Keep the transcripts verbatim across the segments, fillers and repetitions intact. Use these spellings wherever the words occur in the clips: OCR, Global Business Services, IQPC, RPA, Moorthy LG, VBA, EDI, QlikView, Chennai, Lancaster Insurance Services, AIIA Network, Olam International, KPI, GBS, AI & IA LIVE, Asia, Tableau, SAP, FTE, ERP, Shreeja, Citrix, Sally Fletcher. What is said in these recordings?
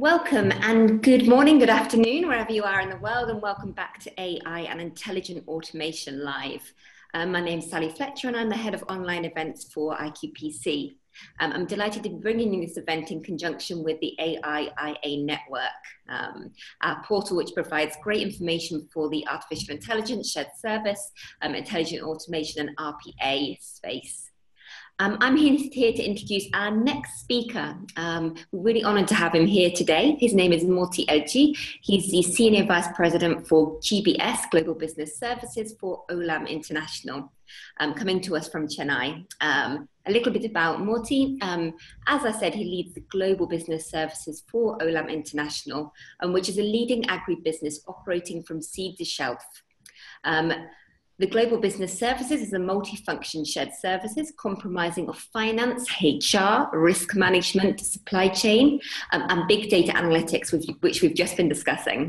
Welcome and good morning, good afternoon, wherever you are in the world, and welcome back to A I and Intelligent Automation Live. Um, my name's Sally Fletcher and I'm the Head of Online Events for I Q P C. Um, I'm delighted to be bringing you this event in conjunction with the A I I A Network, um, our portal which provides great information for the artificial intelligence, shared service, um, intelligent automation and R P A space. Um, I'm here to introduce our next speaker. Um, we're really honoured to have him here today. His name is Moorthy L G. He's the Senior Vice President for G B S, Global Business Services, for Olam International, um, coming to us from Chennai. Um, a little bit about Moorthy. Um, as I said, he leads the Global Business Services for Olam International, um, which is a leading agribusiness operating from seed to shelf. Um, The Global Business Services is a multi-function shared services comprising of finance, H R, risk management, supply chain, um, and big data analytics, which we've just been discussing.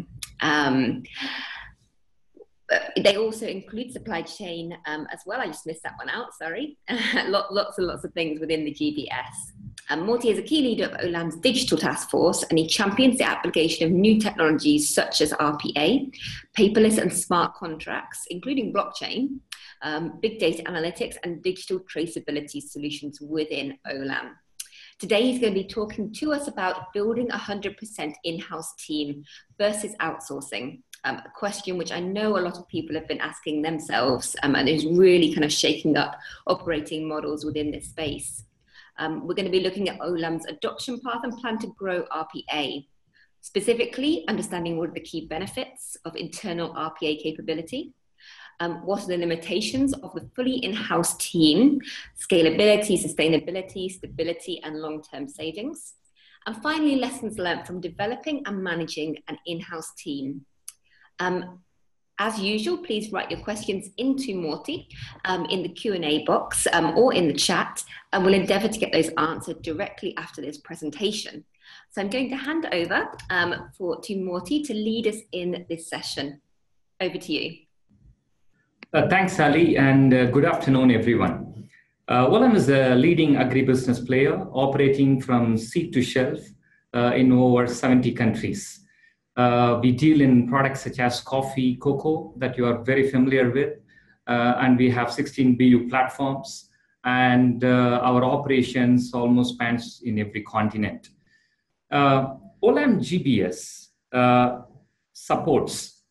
Um, they also include supply chain um, as well. I just missed that one out, sorry. Lots and lots of things within the G B S. Um, Moorthy is a key leader of Olam's digital task force, and he champions the application of new technologies such as R P A, paperless and smart contracts, including blockchain, um, big data analytics, and digital traceability solutions within Olam. Today, he's going to be talking to us about building a one hundred percent in-house team versus outsourcing, um, a question which I know a lot of people have been asking themselves, um, and is really kind of shaking up operating models within this space. Um, we're going to be looking at Olam's adoption path and plan to grow R P A, specifically understanding what are the key benefits of internal R P A capability, um, what are the limitations of the fully in-house team, scalability, sustainability, stability, and long-term savings, and finally, lessons learned from developing and managing an in-house team. Um, As usual, please write your questions into Moorthy um, in the Q and A box um, or in the chat, and we'll endeavour to get those answered directly after this presentation. So I'm going to hand over um, for, to Moorthy to lead us in this session. Over to you. Uh, thanks, Sally, and uh, good afternoon, everyone. Uh, Olam is a leading agribusiness player operating from seed to shelf uh, in over seventy countries. Uh, we deal in products such as coffee, cocoa, that you are very familiar with, uh, and we have sixteen B U platforms, and uh, our operations almost spans in every continent. Uh, Olam G B S uh, supports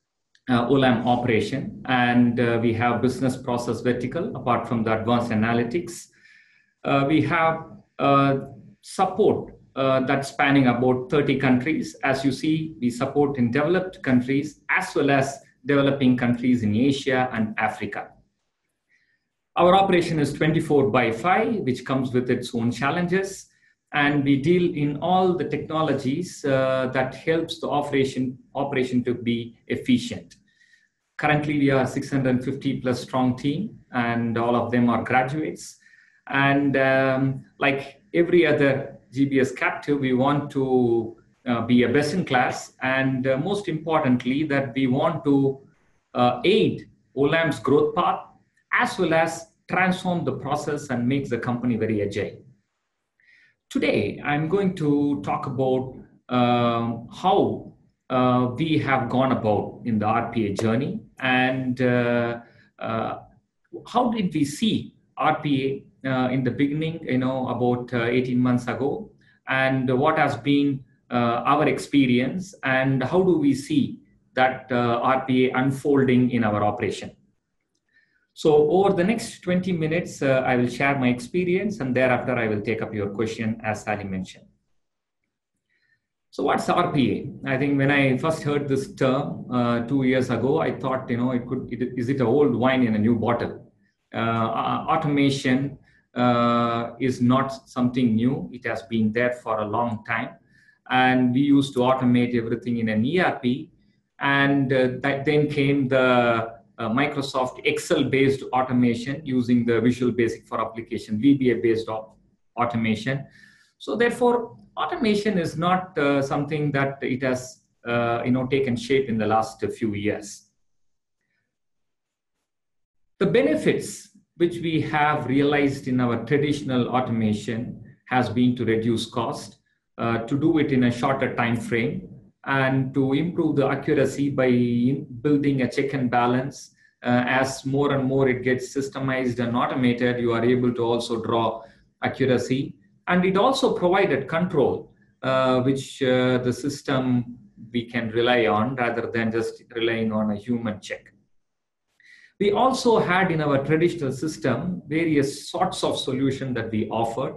uh, Olam operation, and uh, we have business process vertical, apart from the advanced analytics. Uh, we have uh, support Uh, that's spanning about thirty countries. As you see, we support in developed countries as well as developing countries in Asia and Africa. Our operation is twenty-four by five, which comes with its own challenges, and we deal in all the technologies uh, that helps the operation, operation to be efficient. Currently, we are a six hundred fifty plus strong team, and all of them are graduates. And um, like every other G B S captive, we want to uh, be a best in class, and uh, most importantly, that we want to uh, aid Olam's growth path as well as transform the process and make the company very agile. Today, I'm going to talk about uh, how uh, we have gone about in the R P A journey, and uh, uh, how did we see R P A Uh, in the beginning, you know, about uh, eighteen months ago, and what has been uh, our experience, and how do we see that uh, R P A unfolding in our operation. So over the next twenty minutes, uh, I will share my experience, and thereafter I will take up your question, as Sally mentioned. So what's R P A? I think when I first heard this term uh, two years ago, I thought, you know, it could, it, is it an old wine in a new bottle? Uh, automation Uh, is not something new. It has been there for a long time, and we used to automate everything in an E R P, and uh, that then came the uh, Microsoft Excel based automation using the Visual Basic for Application, V B A based automation. So therefore, automation is not uh, something that it has uh, you know, taken shape in the last few years. The benefits which we have realized in our traditional automation has been to reduce cost, uh, to do it in a shorter time frame, and to improve the accuracy by building a check and balance. Uh, as more and more it gets systemized and automated, you are able to also draw accuracy. And it also provided control, uh, which uh, the system we can rely on rather than just relying on a human check. We also had in our traditional system various sorts of solutions that we offered.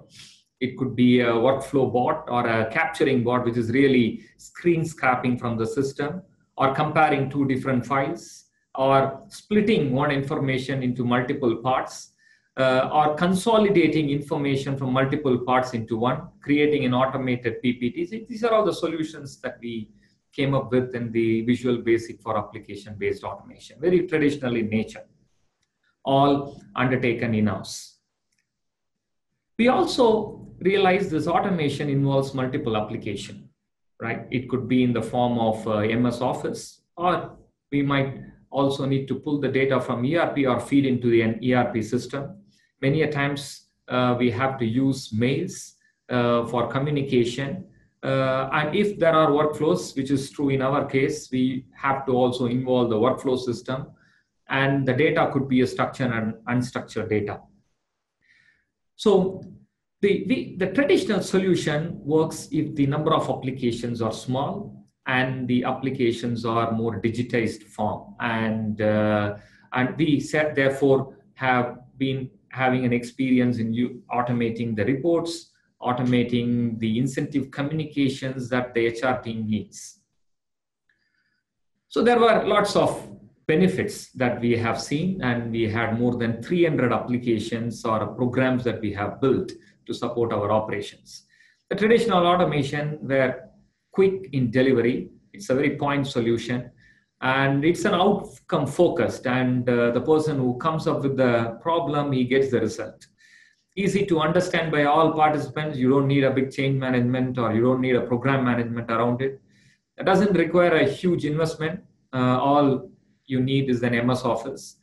It could be a workflow bot or a capturing bot, which is really screen scraping from the system, or comparing two different files, or splitting one information into multiple parts, uh, or consolidating information from multiple parts into one, creating an automated P P T. These are all the solutions that we came up with in the Visual Basic for application-based automation, very traditional in nature, all undertaken in-house. We also realized this automation involves multiple applications, right? It could be in the form of uh, M S Office, or we might also need to pull the data from E R P or feed into an E R P system. Many a times uh, we have to use mails uh, for communication. Uh, and if there are workflows, which is true in our case, we have to also involve the workflow system, and the data could be a structured and unstructured data. So the, the, the traditional solution works if the number of applications are small and the applications are more digitized form. And, uh, and we said, therefore, have been having an experience in you automating the reports, automating the incentive communications that the H R team needs. So there were lots of benefits that we have seen, and we had more than three hundred applications or programs that we have built to support our operations. The traditional automation were quick in delivery. It's a very point solution, and it's an outcome focused, and uh, the person who comes up with the problem, he gets the result. Easy to understand by all participants. You don't need a big change management, or you don't need a program management around it. That doesn't require a huge investment. Uh, all you need is an M S Office,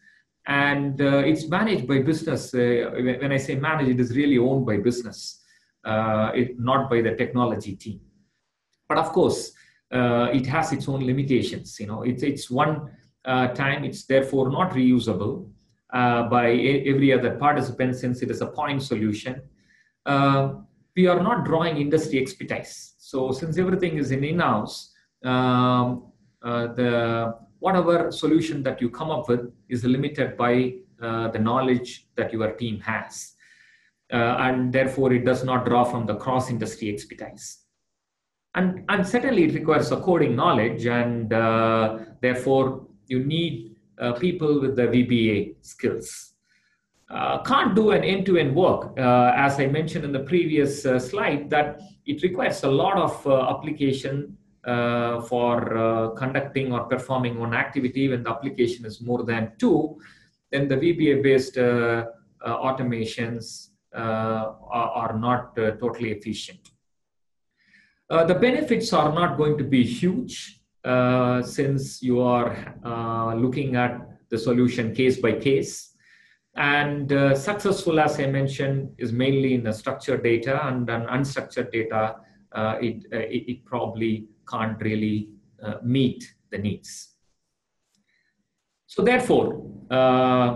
and uh, it's managed by business. Uh, when I say managed, it is really owned by business, uh, it, not by the technology team. But of course, uh, it has its own limitations. You know, it's it's one uh, time. It's therefore not reusable Uh, by every other participant, since it is a point solution. Uh, we are not drawing industry expertise. So since everything is in in-house, um, uh, the whatever solution that you come up with is limited by uh, the knowledge that your team has. Uh, and therefore, it does not draw from the cross-industry expertise. And, and certainly it requires a coding knowledge, and uh, therefore you need Uh, people with the V B A skills. Uh, can't do an end-to-end work. Uh, as I mentioned in the previous uh, slide, that it requires a lot of uh, application uh, for uh, conducting or performing one activity. When the application is more than two, then the V B A-based uh, uh, automations uh, are, are not uh, totally efficient. Uh, the benefits are not going to be huge, Uh, since you are uh, looking at the solution case by case. And uh, successful, as I mentioned, is mainly in the structured data, and an unstructured data, uh, it, uh, it, it probably can't really uh, meet the needs. So therefore, uh,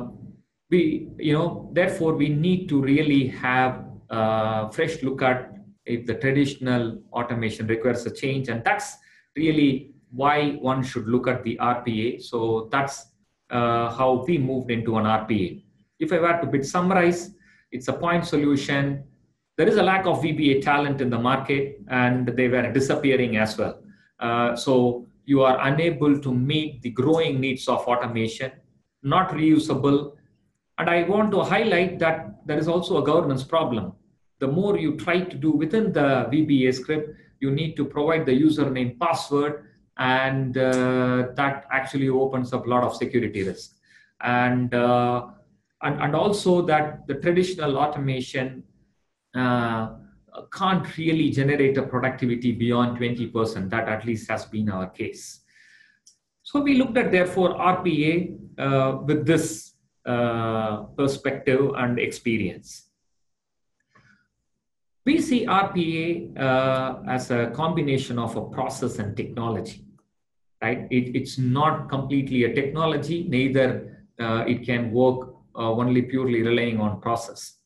we, you know, therefore we need to really have a fresh look at if the traditional automation requires a change, and that's really why one should look at the R P A. So that's uh, how we moved into an R P A. If I were to bit summarize, it's a point solution. There is a lack of V B A talent in the market, and they were disappearing as well. Uh, so you are unable to meet the growing needs of automation, not reusable. And I want to highlight that there is also a governance problem. The more you try to do within the V B A script, you need to provide the username, password, and uh, that actually opens up a lot of security risk. And, uh, and, and also that the traditional automation uh, can't really generate a productivity beyond twenty percent. That at least has been our case. So we looked at, therefore, R P A uh, with this uh, perspective and experience. We see R P A uh, as a combination of a process and technology, right? It, it's not completely a technology, neither uh, it can work uh, only purely relying on process.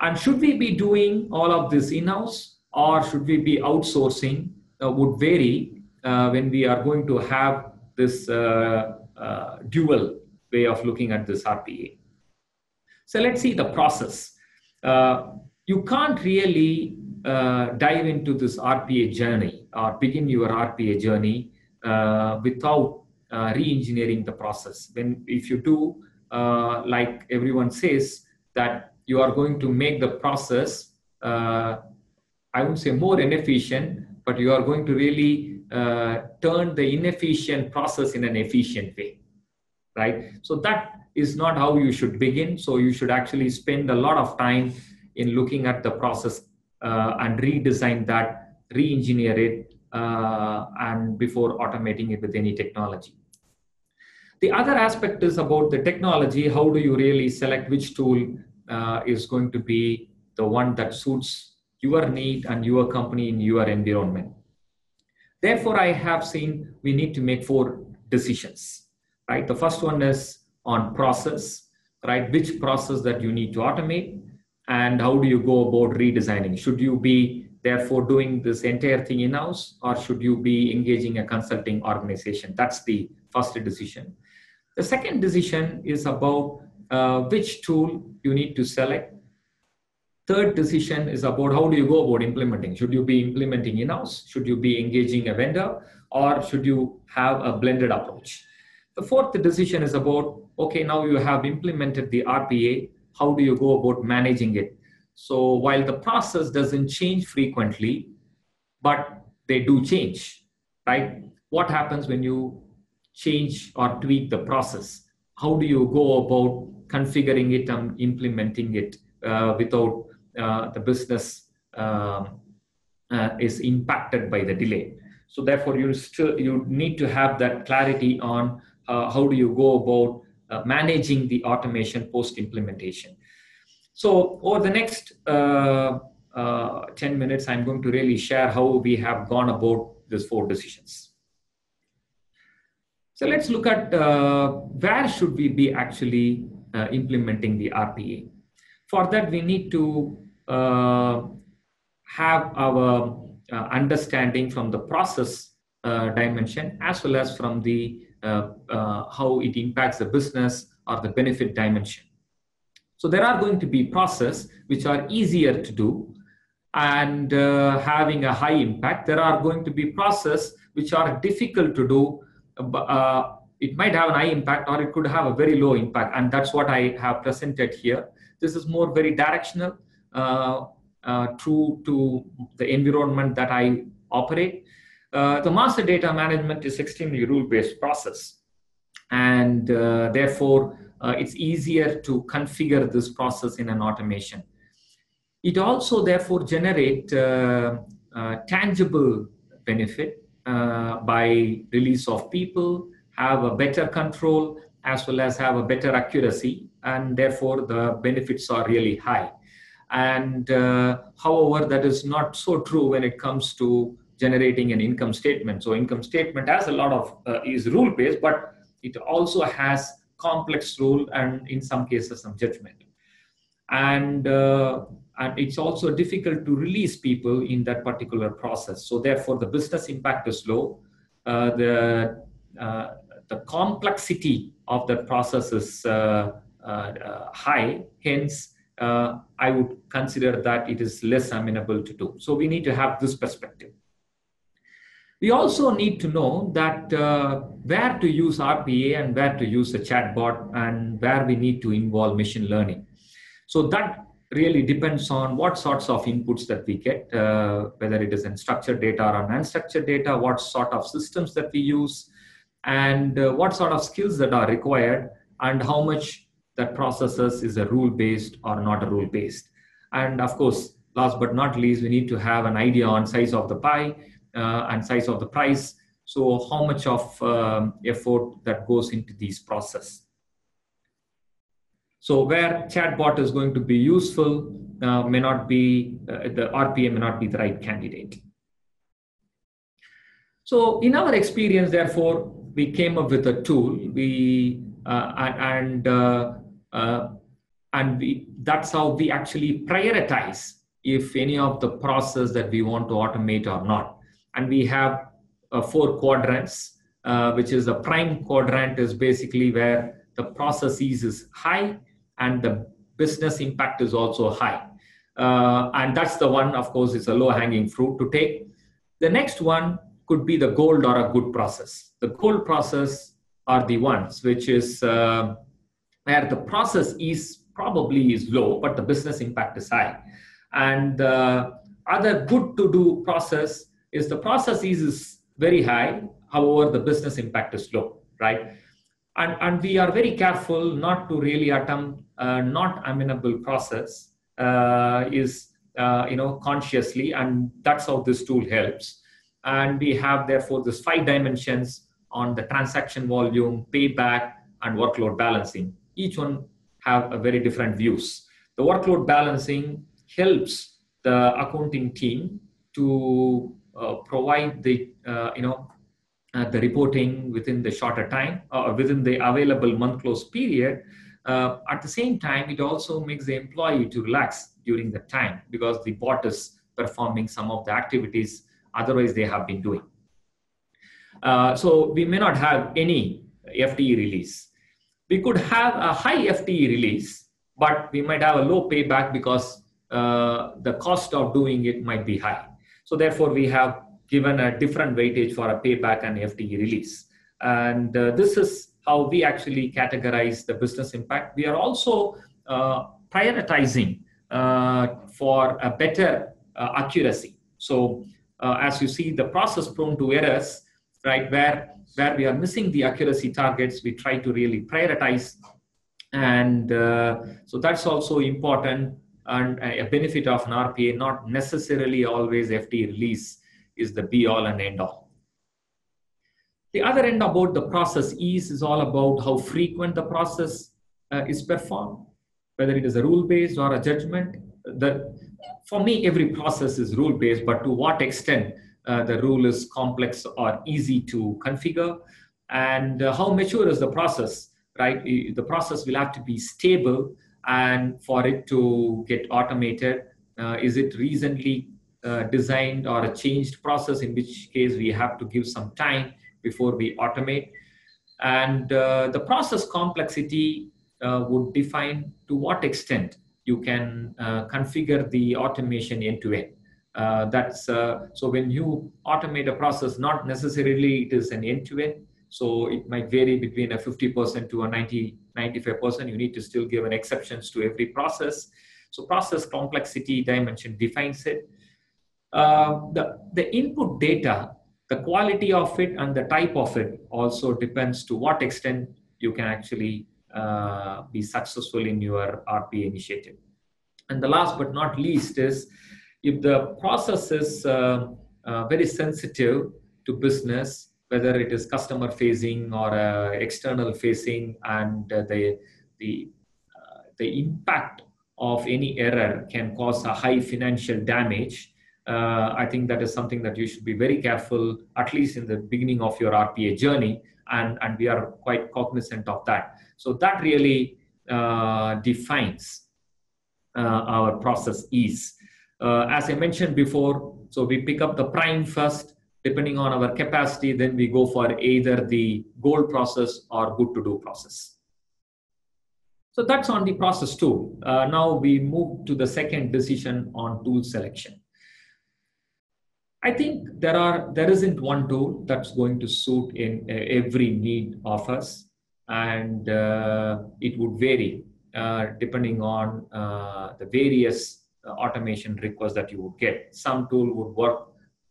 And should we be doing all of this in-house or should we be outsourcing uh, would vary uh, when we are going to have this uh, uh, dual way of looking at this R P A. So let's see the process. Uh, you can't really uh, dive into this R P A journey or begin your R P A journey uh, without uh, re-engineering the process. When, if you do, uh, like everyone says, that you are going to make the process, uh, I would say more inefficient, but you are going to really uh, turn the inefficient process in an efficient way, right? So that is not how you should begin. So you should actually spend a lot of time in looking at the process uh, and redesign that, re-engineer it, uh, and before automating it with any technology. The other aspect is about the technology. How do you really select which tool Uh, is going to be the one that suits your need and your company in your environment. Therefore, I have seen we need to make four decisions, right? The first one is on process, right? Which process that you need to automate and how do you go about redesigning? Should you be therefore doing this entire thing in-house or should you be engaging a consulting organization? That's the first decision. The second decision is about Uh, which tool you need to select. Third decision is about how do you go about implementing. Should you be implementing in-house? Should you be engaging a vendor? Or should you have a blended approach? The fourth decision is about, okay, now you have implemented the R P A. How do you go about managing it? So while the process doesn't change frequently, but they do change, right? What happens when you change or tweak the process? How do you go about configuring it and implementing it uh, without uh, the business uh, uh, is impacted by the delay? So therefore, you still you need to have that clarity on uh, how do you go about uh, managing the automation post-implementation. So over the next uh, uh, ten minutes, I'm going to really share how we have gone about these four decisions. So let's look at uh, where should we be actually Uh, implementing the R P A. For that, we need to uh, have our uh, understanding from the process uh, dimension as well as from the uh, uh, how it impacts the business or the benefit dimension. So there are going to be processes which are easier to do and uh, having a high impact. There are going to be processes which are difficult to do. Uh, It might have an high impact or it could have a very low impact. And that's what I have presented here. This is more very directional, uh, uh, true to the environment that I operate. Uh, the master data management is extremely rule-based process. And uh, therefore, uh, it's easier to configure this process in an automation. It also therefore generate uh, uh, tangible benefit uh, by release of people, have a better control as well as have a better accuracy, and therefore the benefits are really high. And uh, however, that is not so true when it comes to generating an income statement. So income statement has a lot of, uh, is rule-based, but it also has complex rule and in some cases some judgment. And, uh, and it's also difficult to release people in that particular process. So therefore the business impact is low. Uh, the Uh, the complexity of the process is uh, uh, uh, high, hence uh, I would consider that it is less amenable to do. So we need to have this perspective. We also need to know that uh, where to use R P A and where to use a chatbot and where we need to involve machine learning. So that really depends on what sorts of inputs that we get, uh, whether it is in structured data or unstructured data, what sort of systems that we use, and uh, what sort of skills that are required and how much that processes is a rule-based or not a rule-based. And of course, last but not least, we need to have an idea on size of the pie uh, and size of the price. So how much of um, effort that goes into these processes. So where chatbot is going to be useful uh, may not be, uh, the R P A may not be the right candidate. So in our experience, therefore, we came up with a tool. We uh, and uh, uh, and we, that's how we actually prioritize if any of the process that we want to automate or not. And we have uh, four quadrants, uh, which is the prime quadrant is basically where the process ease is high and the business impact is also high. Uh, and that's the one, of course, is a low-hanging fruit to take. The next one could be the gold or a good process. The gold process are the ones which is uh, where the process is probably is low, but the business impact is high. And uh, other good to do process is the process is very high, however, the business impact is low, right? And, and we are very careful not to really attempt uh, not amenable process uh, is, uh, you know, consciously, and that's how this tool helps. And we have therefore this five dimensions on the transaction volume, payback, and workload balancing. Each one have a very different views. The workload balancing helps the accounting team to uh, provide the uh, you know uh, the reporting within the shorter time or uh, within the available month close period. Uh, at the same time, it also makes the employee to relax during the time because the bot is performing some of the activities otherwise they have been doing. Uh, so we may not have any F T E release. We could have a high F T E release, but we might have a low payback because uh, the cost of doing it might be high. So therefore we have given a different weightage for a payback and F T E release. And uh, this is how we actually categorize the business impact. We are also uh, prioritizing uh, for a better uh, accuracy. So Uh, as you see, the process prone to errors, right, where, where we are missing the accuracy targets, we try to really prioritize. And uh, so that's also important, and a benefit of an R P A, not necessarily always F T E release is the be all and end all. The other end about the process ease is all about how frequent the process uh, is performed, whether it is a rule-based or a judgment. The, For me, every process is rule-based, but to what extent uh, the rule is complex or easy to configure, and uh, how mature is the process, right? The process will have to be stable, and for it to get automated, uh, is it recently uh, designed or a changed process, in which case we have to give some time before we automate. And uh, the process complexity uh, would define to what extent you can uh, configure the automation end to end. Uh, that's, uh, so when you automate a process, not necessarily it is an end to end. So it might vary between a fifty percent to a ninety, ninety-five percent. You need to still give an exceptions to every process. So process complexity dimension defines it. Uh, the, the input data, the quality of it and the type of it also depends to what extent you can actually Uh, be successful in your R P A initiative. And the last but not least is, if the process is uh, uh, very sensitive to business, whether it is customer facing or uh, external facing, and uh, the the uh, the impact of any error can cause a high financial damage, uh, I think that is something that you should be very careful, at least in the beginning of your R P A journey. And, and we are quite cognizant of that. So that really uh, defines uh, our process ease. Uh, as I mentioned before, so we pick up the prime first, depending on our capacity, then we go for either the gold process or good to do process. So that's on the process tool. Uh, now we move to the second decision on tool selection. I think there are there isn't one tool that's going to suit in every need of us, and uh, it would vary uh, depending on uh, the various automation requests that you would get. Some tool would work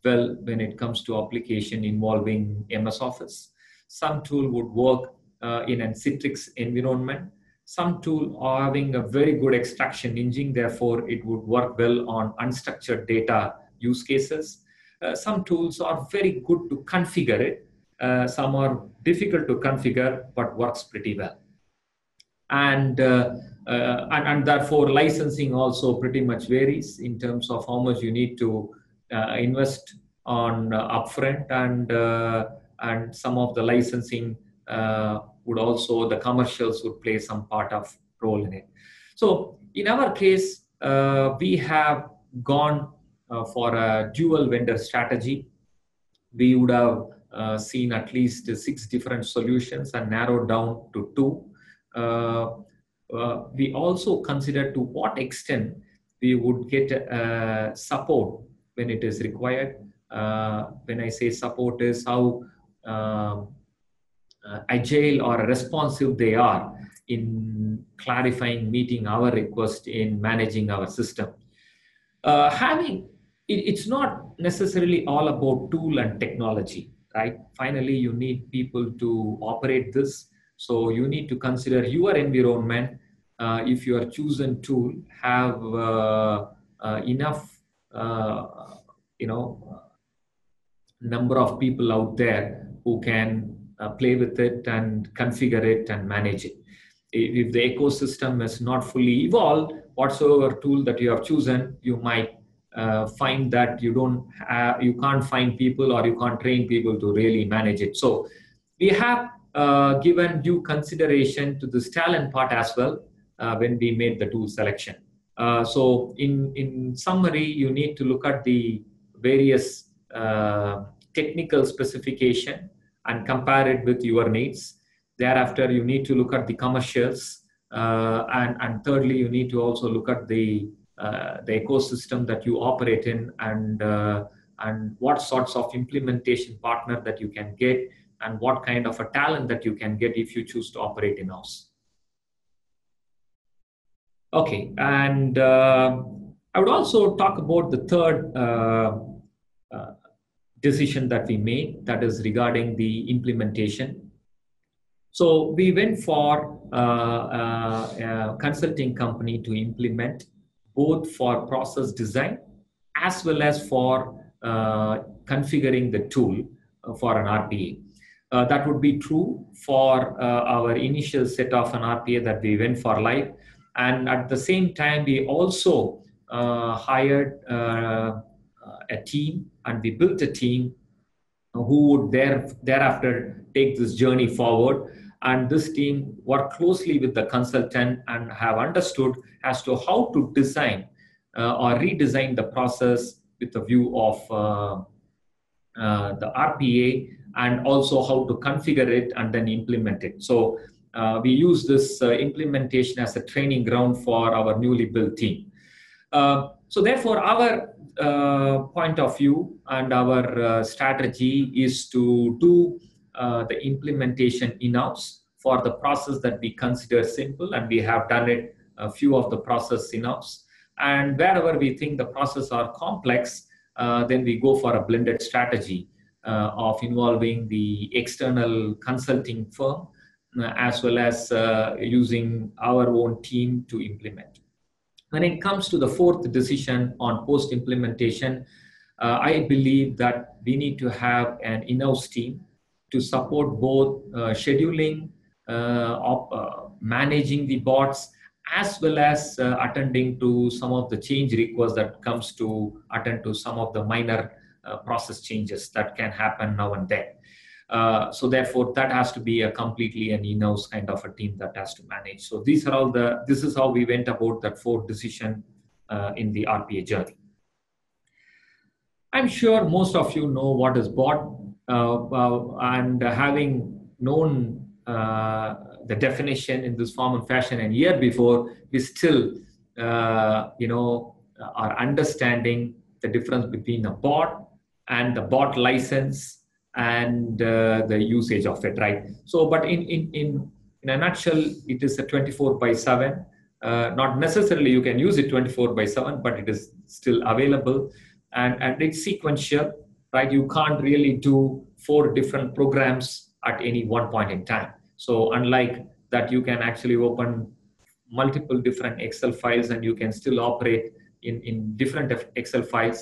well when it comes to application involving M S Office. Some tool would work uh, in a Citrix environment. Some tool are having a very good extraction engine, therefore it would work well on unstructured data use cases. Uh, some tools are very good to configure it. Uh, some are difficult to configure, but works pretty well. and uh, uh, and, and therefore licensing also pretty much varies in terms of how much you need to uh, invest on uh, upfront, and uh, and some of the licensing uh, would also, the commercials would play some part of role in it. So in our case, uh, we have gone uh, for a dual vendor strategy. We would have uh, seen at least six different solutions and narrowed down to two. Uh, uh, we also considered to what extent we would get uh, support when it is required. Uh, when I say support is how uh, uh, agile or responsive they are in clarifying, meeting our request, in managing our system. Uh, having it, it's not necessarily all about tool and technology, right? Finally, you need people to operate this. So you need to consider your environment. Uh, if your chosen tool have uh, uh, enough, uh, you know, number of people out there who can uh, play with it and configure it and manage it. If the ecosystem is not fully evolved, whatsoever tool that you have chosen, you might uh, find that you don't, uh, you can't find people, or you can't train people to really manage it. So we have uh, given due consideration to this talent part as well uh, when we made the tool selection. Uh, so in in summary, you need to look at the various uh, technical specification and compare it with your needs. Thereafter, you need to look at the commercials, uh, and, and thirdly, you need to also look at the, uh, the ecosystem that you operate in, and, uh, and what sorts of implementation partner that you can get, and what kind of a talent that you can get if you choose to operate in-house. Okay, and uh, I would also talk about the third uh, uh, decision that we made, that is regarding the implementation. So we went for uh, uh, a consulting company to implement, both for process design as well as for uh, configuring the tool for an R P A. Uh, that would be true for uh, our initial set of an R P A that we went for live. And at the same time, we also uh, hired uh, a team, and we built a team who would there, thereafter take this journey forward. And this team worked closely with the consultant and have understood as to how to design uh, or redesign the process with a view of uh, uh, the R P A, and also how to configure it and then implement it. So uh, we use this uh, implementation as a training ground for our newly built team. Uh, so therefore, our uh, point of view and our uh, strategy is to do Uh, the implementation in-house for the process that we consider simple, and we have done it a few of the process in-house. And wherever we think the process are complex, uh, then we go for a blended strategy uh, of involving the external consulting firm uh, as well as uh, using our own team to implement. When it comes to the fourth decision on post-implementation, uh, I believe that we need to have an in-house team to support both uh, scheduling, uh, of, uh, managing the bots, as well as uh, attending to some of the change requests that comes to attend to some of the minor uh, process changes that can happen now and then. Uh, so therefore, that has to be a completely an in-house kind of a team that has to manage. So these are all the, this is how we went about that fourth decision uh, in the R P A journey. I'm sure most of you know what is bot. Uh, uh, and uh, having known uh, the definition in this form and fashion a year before, we still, uh, you know, are understanding the difference between a bot and the bot license and uh, the usage of it, right? So, but in in in in a nutshell, it is a twenty-four by seven. Uh, not necessarily you can use it twenty-four by seven, but it is still available, and and it's sequential. Right, you can't really do four different programs at any one point in time. So unlike that, you can actually open multiple different Excel files, and you can still operate in, in different Excel files.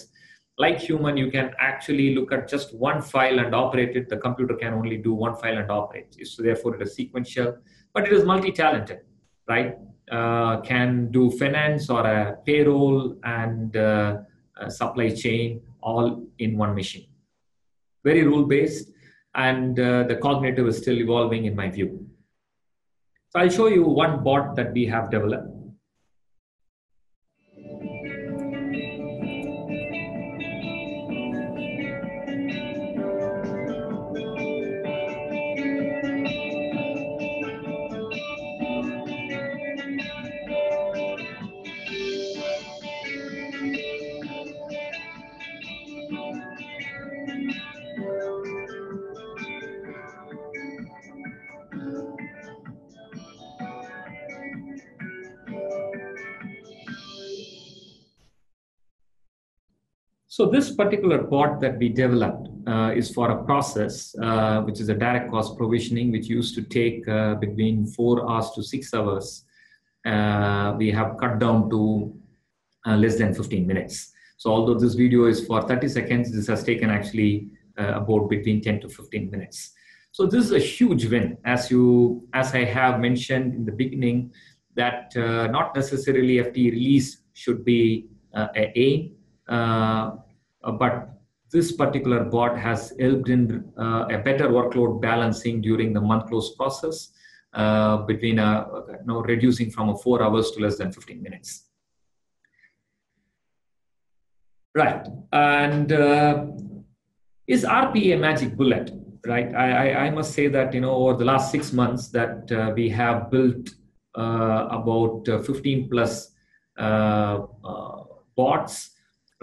Like human, you can actually look at just one file and operate it. The computer can only do one file and operate. So therefore, it is sequential, but it is multi-talented. right, uh, can do finance or a payroll and uh, a supply chain all in one machine. Very rule-based, and uh, the cognitive is still evolving in my view. So I'll show you one bot that we have developed. So this particular bot that we developed uh, is for a process, uh, which is a direct cost provisioning, which used to take uh, between four hours to six hours. Uh, we have cut down to uh, less than fifteen minutes. So although this video is for thirty seconds, this has taken actually uh, about between ten to fifteen minutes. So this is a huge win, as you, as I have mentioned in the beginning, that uh, not necessarily F T E release should be uh, an aim. Uh, But this particular bot has helped in uh, a better workload balancing during the month close process, uh, between a, you know, reducing from a four hours to less than fifteen minutes. Right, and uh, is R P A magic bullet? Right, I, I, I must say that, you know, over the last six months that uh, we have built uh, about fifteen plus uh, uh, bots,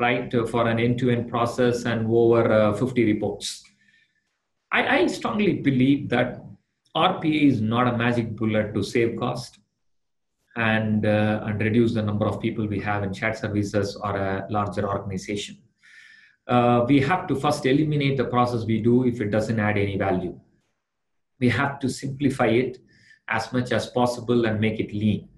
right, uh, for an end-to-end process and over uh, fifty reports. I, I strongly believe that R P A is not a magic bullet to save cost and, uh, and reduce the number of people we have in chat services or a larger organization. Uh, we have to first eliminate the process we do if it doesn't add any value. We have to simplify it as much as possible and make it lean.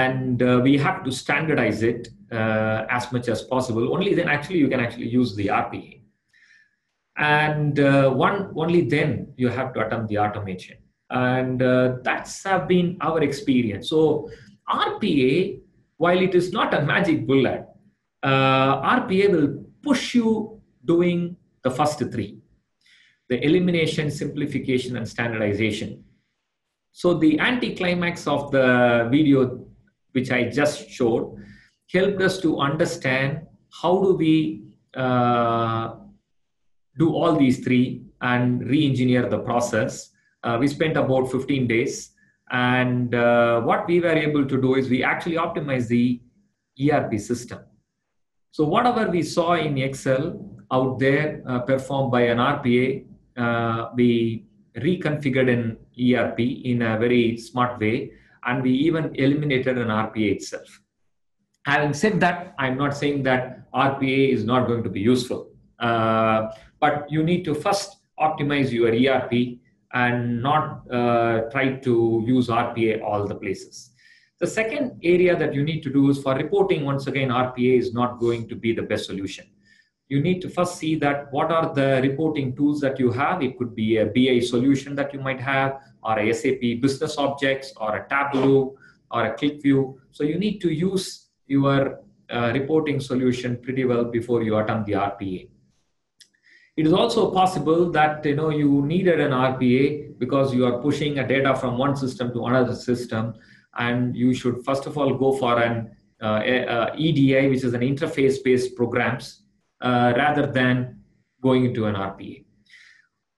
And uh, we have to standardize it uh, as much as possible. Only then actually you can actually use the R P A. And uh, one, only then you have to attempt the automation. And uh, that's have been our experience. So R P A, while it is not a magic bullet, uh, R P A will push you doing the first three, the elimination, simplification, and standardization. So the anticlimax of the video, which I just showed, helped us to understand how do we uh, do all these three and re-engineer the process. Uh, we spent about fifteen days, and uh, what we were able to do is we actually optimized the E R P system. So whatever we saw in Excel out there uh, performed by an R P A, uh, we reconfigured in E R P in a very smart way, and we even eliminated an R P A itself. Having said that, I'm not saying that R P A is not going to be useful, uh, but you need to first optimize your E R P and not uh, try to use R P A all the places. The second area that you need to do is for reporting. Once again, R P A is not going to be the best solution. You need to first see that what are the reporting tools that you have. It could be a B I solution that you might have, or a S A P Business Objects, or a Tableau, or a QlikView. So you need to use your uh, reporting solution pretty well before you attempt the R P A. It is also possible that, you know, you needed an R P A because you are pushing a data from one system to another system, and you should first of all go for an uh, a, a E D I, which is an interface-based programs, Uh, rather than going into an R P A.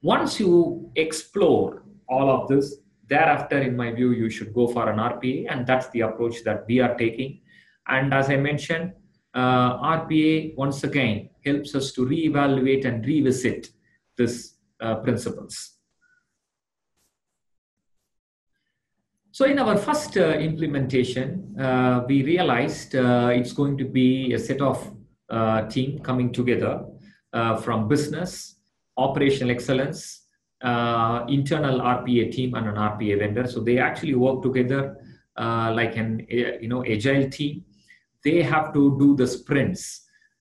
Once you explore all of this, thereafter, in my view, you should go for an R P A, and that's the approach that we are taking. And as I mentioned, uh, R P A, once again, helps us to reevaluate and revisit these uh, principles. So in our first uh, implementation, uh, we realized uh, it's going to be a set of Uh, team coming together uh, from business, operational excellence, uh, internal R P A team, and an R P A vendor. So they actually work together uh, like an, you know, agile team. They have to do the sprints.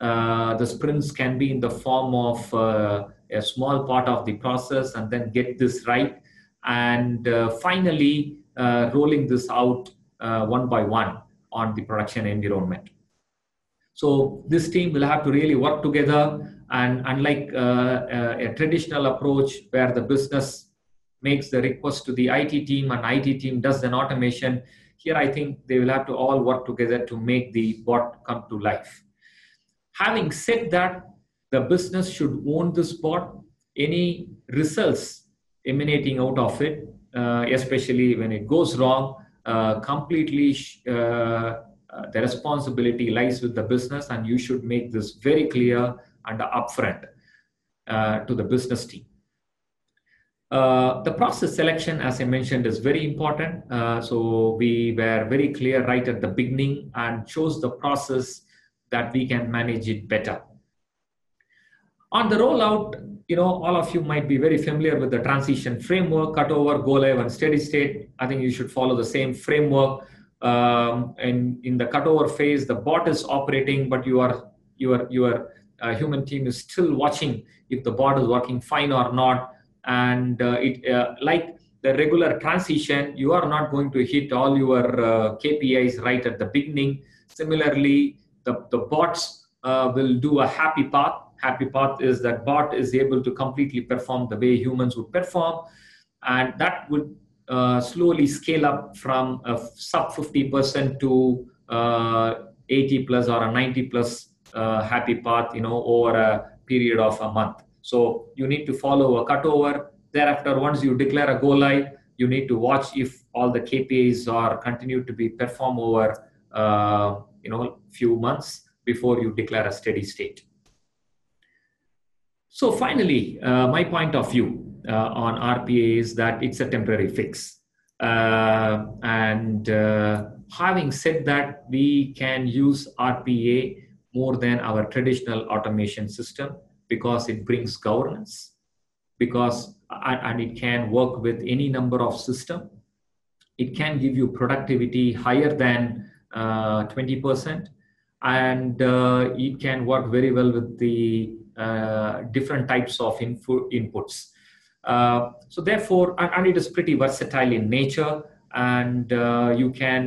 Uh, the sprints can be in the form of uh, a small part of the process, and then get this right. And uh, finally, uh, rolling this out uh, one by one on the production environment. So this team will have to really work together, and unlike uh, a traditional approach where the business makes the request to the I T team and I T team does an automation, here I think they will have to all work together to make the bot come to life. Having said that, the business should own this bot. Any results emanating out of it, uh, especially when it goes wrong, uh, completely uh, Uh, the responsibility lies with the business, and you should make this very clear and upfront uh, to the business team. Uh, the process selection, as I mentioned, is very important. Uh, so we were very clear right at the beginning and chose the process that we can manage it better. On the rollout, you know, all of you might be very familiar with the transition framework, cutover, go live, and steady state. I think you should follow the same framework. Um, and in the cutover phase, the bot is operating, but your your your uh, human team is still watching if the bot is working fine or not. And uh, it uh, like the regular transition, you are not going to hit all your uh, K P Is right at the beginning. Similarly, the the bots uh, will do a happy path. Happy path is that bot is able to completely perform the way humans would perform, and that would Uh, slowly scale up from a sub fifty percent to uh, eighty plus or a ninety plus uh, happy path, you know, over a period of a month. So you need to follow a cutover. Thereafter, once you declare a go live, you need to watch if all the K P Is are continued to be performed over uh, you know, few months before you declare a steady state. So finally, uh, my point of view Uh, on R P A is that it's a temporary fix, uh, and uh, having said that, we can use R P A more than our traditional automation system because it brings governance, because and it can work with any number of system. It can give you productivity higher than uh, twenty percent, and uh, it can work very well with the uh, different types of info inputs. Uh, so therefore, and, and it is pretty versatile in nature, and uh, you can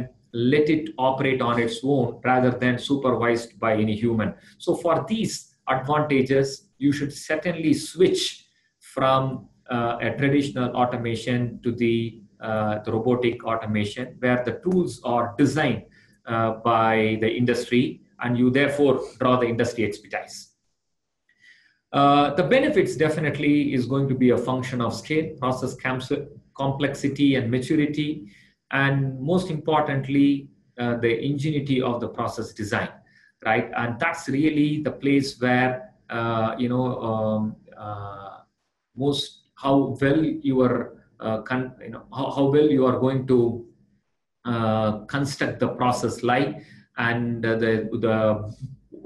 let it operate on its own rather than supervised by any human. So for these advantages, you should certainly switch from uh, a traditional automation to the, uh, the robotic automation, where the tools are designed uh, by the industry, and you therefore draw the industry expertise. Uh, the benefits definitely is going to be a function of scale, process complexity and maturity, and most importantly, uh, the ingenuity of the process design, right? And that's really the place where, uh, you know, um, uh, most how well you are, uh, con you know, how, how well you are going to uh, construct the process like, and uh, the, the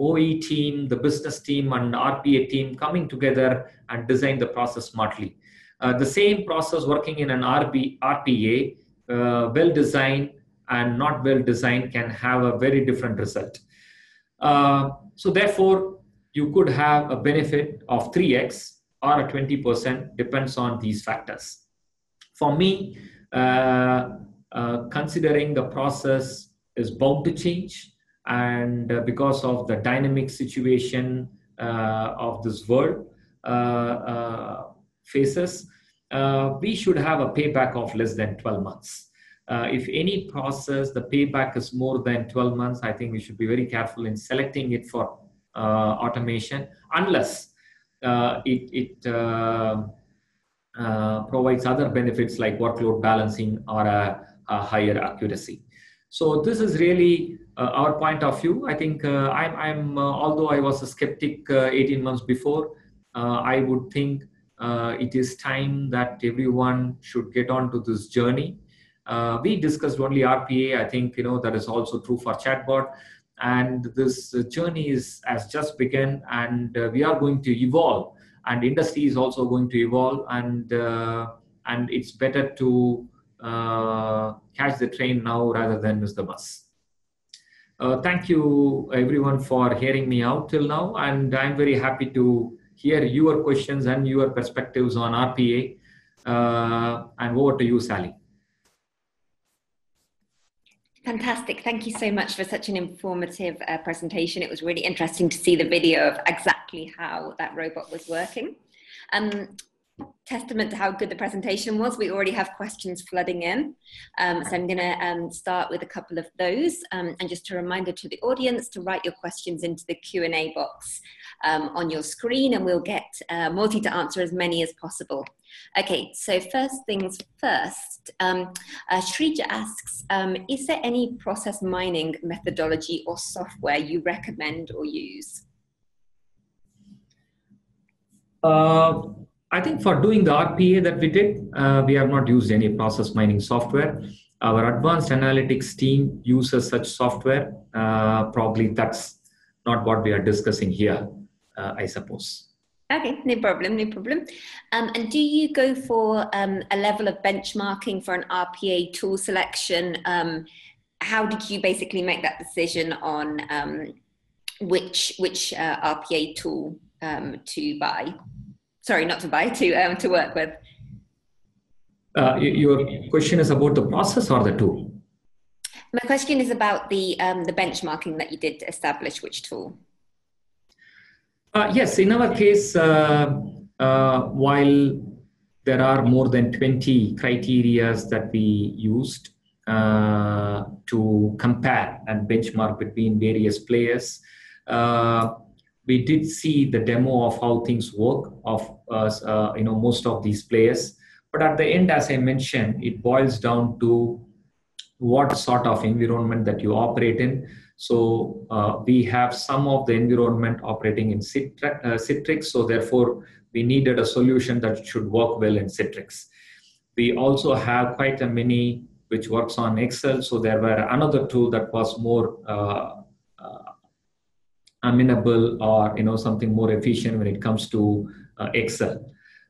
O E team, the business team, and R P A team coming together and design the process smartly. Uh, the same process working in an R P A, uh, well designed and not well designed, can have a very different result. Uh, so therefore, you could have a benefit of three X or a twenty percent, depends on these factors. For me, uh, uh, considering the process is bound to change, and because of the dynamic situation uh, of this world uh, uh, faces, uh, we should have a payback of less than twelve months. Uh, if any process, the payback is more than twelve months, I think we should be very careful in selecting it for uh, automation, unless uh, it, it uh, uh, provides other benefits like workload balancing or a, a higher accuracy. So this is really uh, our point of view. I think uh, I'm, I'm uh, although I was a skeptic uh, eighteen months before, uh, I would think uh, it is time that everyone should get on to this journey. Uh, we discussed only R P A. I think, you know, that is also true for chatbot. And this journey is, has just begun, and uh, we are going to evolve, and industry is also going to evolve, and, uh, and it's better to Uh, catch the train now rather than miss the bus. Uh, thank you everyone for hearing me out till now, and I'm very happy to hear your questions and your perspectives on R P A. Uh, and over to you, Sally. Fantastic. Thank you so much for such an informative uh, presentation. It was really interesting to see the video of exactly how that robot was working. Um, testament to how good the presentation was, we already have questions flooding in. Um, so I'm going to um, start with a couple of those. Um, and just a reminder to the audience to write your questions into the Q and A box um, on your screen, and we'll get uh, Moorthy to answer as many as possible. Okay, so first things first, um, uh, Shreeja asks, um, is there any process mining methodology or software you recommend or use? Uh, I think for doing the R P A that we did, uh, we have not used any process mining software. Our advanced analytics team uses such software. Uh, probably that's not what we are discussing here, uh, I suppose. Okay, no problem, no problem. Um, and do you go for um, a level of benchmarking for an R P A tool selection? Um, how did you basically make that decision on um, which, which uh, R P A tool um, to buy? Sorry, not to buy, to, um, to work with. Uh, your question is about the process or the tool? My question is about the, um, the benchmarking that you did to establish which tool. Uh, yes, in our case, uh, uh, while there are more than twenty criteria that we used uh, to compare and benchmark between various players, uh, we did see the demo of how things work of uh, uh, you know, most of these players. But at the end, as I mentioned, it boils down to what sort of environment that you operate in. So uh, we have some of the environment operating in Citrix, uh, Citrix, so therefore we needed a solution that should work well in Citrix. We also have quite a mini which works on Excel, so there were another tool that was more uh, amenable or you know something more efficient when it comes to uh, Excel.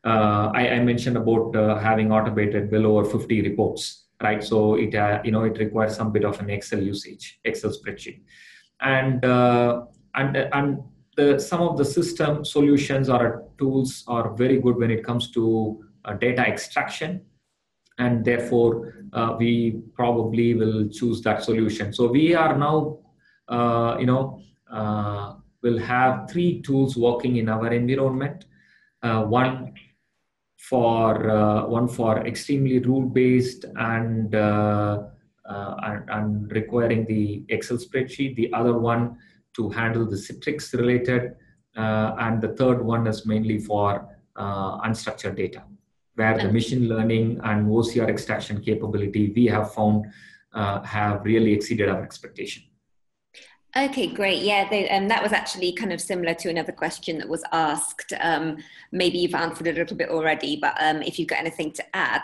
Uh, I, I mentioned about uh, having automated well over fifty reports, right? So it uh, you know it requires some bit of an Excel usage, Excel spreadsheet, and uh, and and the some of the system solutions or tools are very good when it comes to uh, data extraction, and therefore uh, we probably will choose that solution. So we are now uh, you know. Uh, we'll have three tools working in our environment. Uh, one for uh, one for extremely rule-based and, uh, uh, and and requiring the Excel spreadsheet. The other one to handle the Citrix-related, uh, and the third one is mainly for uh, unstructured data, where the machine learning and O C R extraction capability we have found uh, have really exceeded our expectation. Okay, great. Yeah, they, um, that was actually kind of similar to another question that was asked. Um, maybe you've answered it a little bit already, but um, if you've got anything to add,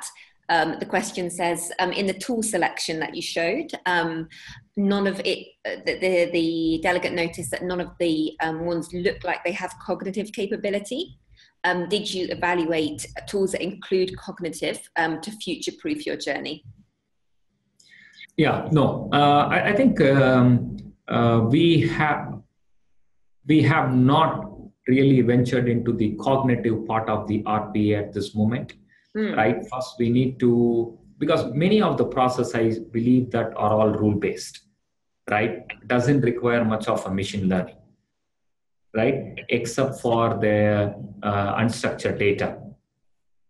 um, the question says, um, in the tool selection that you showed, um, none of it, the, the, the delegate noticed that none of the um, ones look like they have cognitive capability. Um, did you evaluate tools that include cognitive um, to future-proof your journey? Yeah, no, uh, I, I think... Um, Uh, we have we have not really ventured into the cognitive part of the R P A at this moment, mm. right? First, we need to, because many of the processes I believe that are all rule-based, right? Doesn't require much of a machine learning, right? Except for the uh, unstructured data.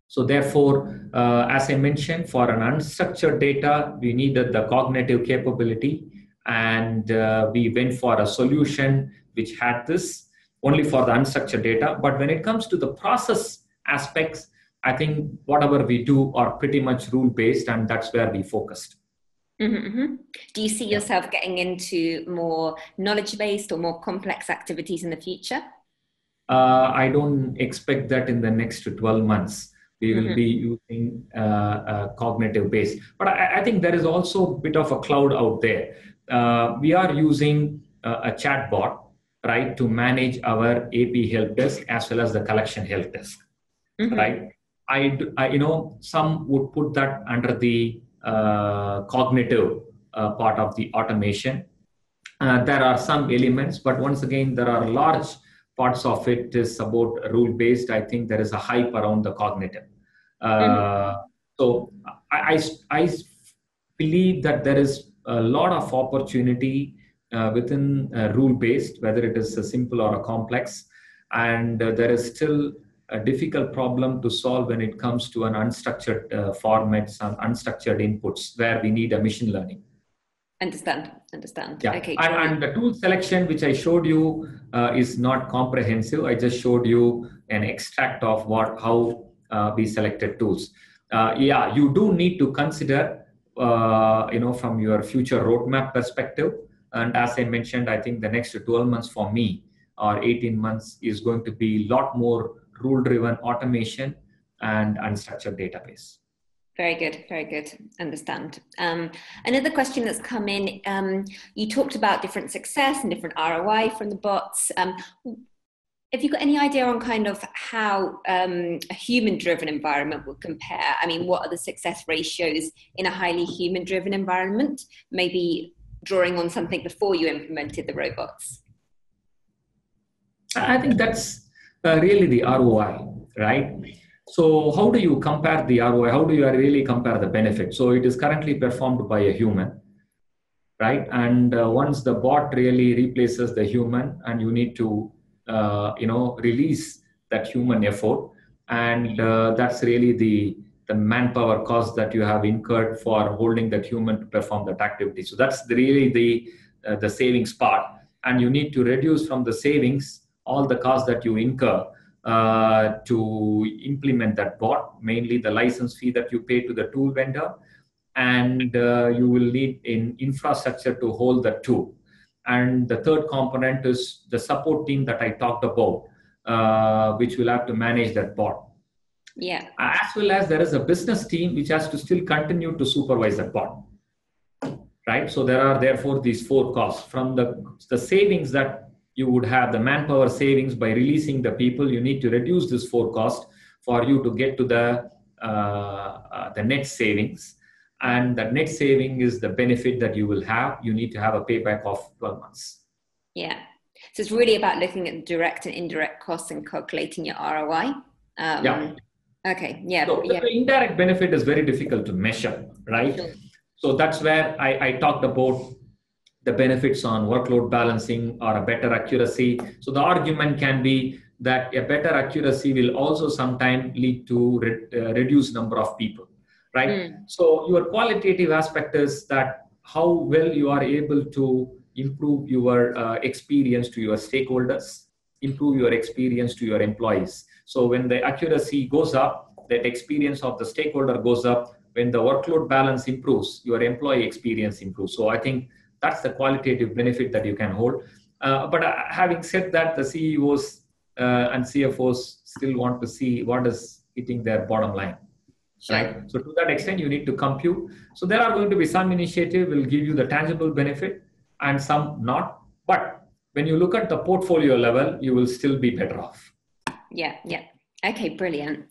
So therefore, uh, as I mentioned, for an unstructured data, we needed the cognitive capability. And uh, we went for a solution which had this only for the unstructured data. But when it comes to the process aspects, I think whatever we do are pretty much rule-based, and that's where we focused. Mm-hmm, mm-hmm. Do you see yourself getting into more knowledge-based or more complex activities in the future? Uh, I don't expect that in the next twelve months. We will mm-hmm. be using uh, uh, cognitive based. But I, I think there is also a bit of a cloud out there. Uh, we are using uh, a chatbot, right, to manage our A P help desk as well as the collection help desk, mm-hmm. right? I, I, you know, some would put that under the uh, cognitive uh, part of the automation. Uh, there are some elements, but once again, there are large parts of it is about rule-based. I think there is a hype around the cognitive. Uh, mm-hmm. So I, I, I believe that there is a lot of opportunity uh, within uh, rule-based, whether it is a simple or a complex. And uh, there is still a difficult problem to solve when it comes to an unstructured uh, formats and unstructured inputs where we need a machine learning. Understand, understand. Yeah. Okay. And, and the tool selection, which I showed you, uh, is not comprehensive. I just showed you an extract of what how uh, we selected tools. Uh, yeah, you do need to consider, uh, you know, from your future roadmap perspective. And as I mentioned, I think the next twelve months for me or eighteen months is going to be a lot more rule-driven automation and unstructured database. Very good, very good. Understand. Um, another question that's come in, um, you talked about different success and different R O I from the bots. Um, have you got any idea on kind of how um, a human-driven environment would compare? I mean, what are the success ratios in a highly human-driven environment? Maybe drawing on something before you implemented the robots. I think that's uh, really the R O I, right? So how do you compare the R O I? How do you really compare the benefit? So it is currently performed by a human, right? And uh, once the bot really replaces the human, and you need to, uh, you know, release that human effort, and uh, that's really the the manpower cost that you have incurred for holding that human to perform that activity. So that's really the uh, the savings part, and you need to reduce from the savings all the costs that you incur. Uh, to implement that bot, mainly the license fee that you pay to the tool vendor, and uh, you will need in infrastructure to hold the tool. And the third component is the support team that I talked about, uh, which will have to manage that bot. Yeah. As well as there is a business team which has to still continue to supervise that bot, right? So there are therefore these four costs from the, the savings that you would have the manpower savings by releasing the people. You need to reduce this forecast for you to get to the, uh, uh, the net savings. And that net saving is the benefit that you will have. You need to have a payback of twelve months. Yeah. So it's really about looking at direct and indirect costs and calculating your R O I. Um, yeah. Okay. Yeah. So yeah. The indirect benefit is very difficult to measure, right? Sure. So that's where I, I talked about the benefits on workload balancing or a better accuracy. So the argument can be that a better accuracy will also sometimes lead to re uh, reduced number of people, right? Mm. So your qualitative aspect is that how well you are able to improve your uh, experience to your stakeholders, improve your experience to your employees. So when the accuracy goes up, that experience of the stakeholder goes up. When the workload balance improves, your employee experience improves. So I think that's the qualitative benefit that you can hold. Uh, but uh, having said that, the C E Os uh, and C F Os still want to see what is hitting their bottom line, sure. Right? So to that extent, you need to compute. So there are going to be some initiative will give you the tangible benefit and some not. But when you look at the portfolio level, you will still be better off. Yeah, yeah. Okay, brilliant.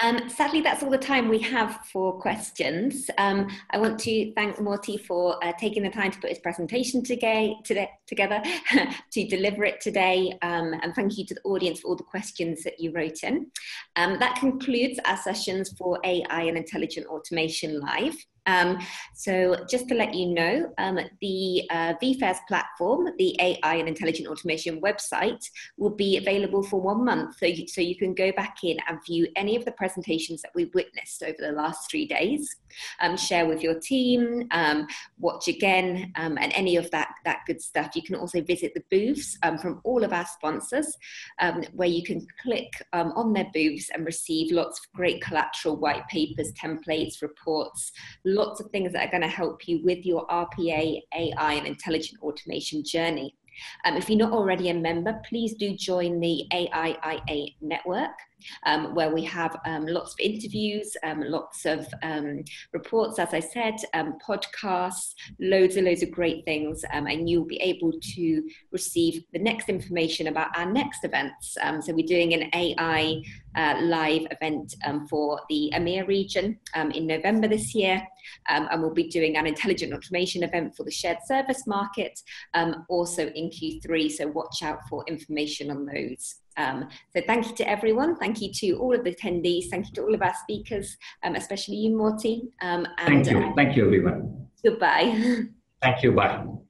Um, sadly, that's all the time we have for questions. Um, I want to thank Moorthy for uh, taking the time to put his presentation today, today, together, to deliver it today. Um, and thank you to the audience for all the questions that you wrote in. Um, that concludes our sessions for A I and Intelligent Automation Live. Um, so just to let you know, um, the uh, V FAIRS platform, the A I and Intelligent Automation website, will be available for one month. So you, so you can go back in and view any of the presentations that we've witnessed over the last three days, um, share with your team, um, watch again, um, and any of that, that good stuff. You can also visit the booths um, from all of our sponsors, um, where you can click um, on their booths and receive lots of great collateral, white papers, templates, reports, lots of things that are going to help you with your R P A, A I, and intelligent automation journey. Um, if you're not already a member, please do join the A I I A Network, um, where we have um, lots of interviews, um, lots of um, reports, as I said, um, podcasts, loads and loads of great things, um, and you'll be able to receive the next information about our next events. Um, so we're doing an A I uh, live event um, for the EMEA region um, in November this year, um, and we'll be doing an intelligent automation event for the shared service market, um, also in Q three, so watch out for information on those. Um, so thank you to everyone. Thank you to all of the attendees. Thank you to all of our speakers, um, especially you, Moorthy. Um, and, thank you. Uh, thank you, everyone. Goodbye. Thank you. Bye.